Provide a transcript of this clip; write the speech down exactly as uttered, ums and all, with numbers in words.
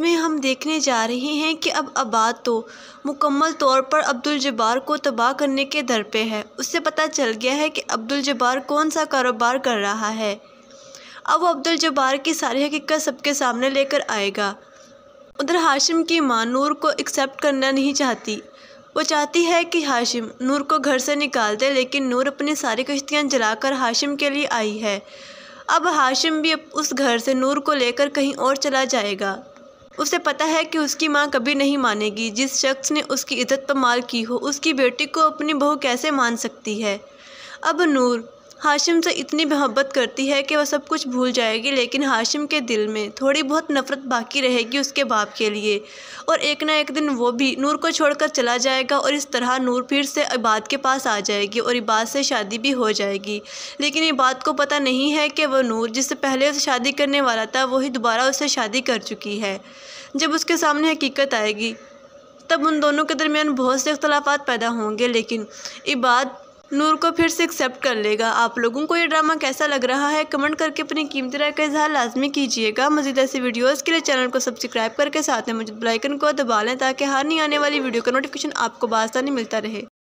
में हम देखने जा रहे हैं कि अब आबाद तो मुकम्मल तौर पर अब्दुल जब्बार को तबाह करने के दर पे है। उससे पता चल गया है कि अब्दुल जब्बार कौन सा कारोबार कर रहा है। अब वो अब्दुल जब्बार की सारी हकीकत सबके सामने लेकर आएगा। उधर हाशिम की मां नूर को एक्सेप्ट करना नहीं चाहती। वो चाहती है कि हाशिम नूर को घर से निकाल दे, लेकिन नूर अपनी सारी किश्तियाँ जलाकर हाशिम के लिए आई है। अब हाशिम भी उस घर से नूर को लेकर कहीं और चला जाएगा। उसे पता है कि उसकी माँ कभी नहीं मानेगी। जिस शख्स ने उसकी इज्जत पमाल की हो, उसकी बेटी को अपनी बहू कैसे मान सकती है। अब नूर हाशिम से इतनी मोहब्बत करती है कि वह सब कुछ भूल जाएगी, लेकिन हाशिम के दिल में थोड़ी बहुत नफ़रत बाकी रहेगी उसके बाप के लिए, और एक ना एक दिन वो भी नूर को छोड़कर चला जाएगा। और इस तरह नूर फिर से इबाद के पास आ जाएगी और इबाद से शादी भी हो जाएगी। लेकिन इबाद को पता नहीं है कि वह नूर जिससे पहले उसे शादी करने वाला था, वही दोबारा उससे शादी कर चुकी है। जब उसके सामने हकीकत आएगी तब उन दोनों के दरमियान बहुत से अख्तलाफात पैदा होंगे, लेकिन इबाद नूर को फिर से एक्सेप्ट कर लेगा। आप लोगों को ये ड्रामा कैसा लग रहा है, कमेंट करके अपनी कीमती राय का इजहार लाजमी कीजिएगा। मज़ीद ऐसी वीडियोस के लिए चैनल को सब्सक्राइब करके साथ में मुझे बेल आइकन को दबा लें, ताकि हर नई आने वाली वीडियो का नोटिफिकेशन आपको बासानी मिलता रहे।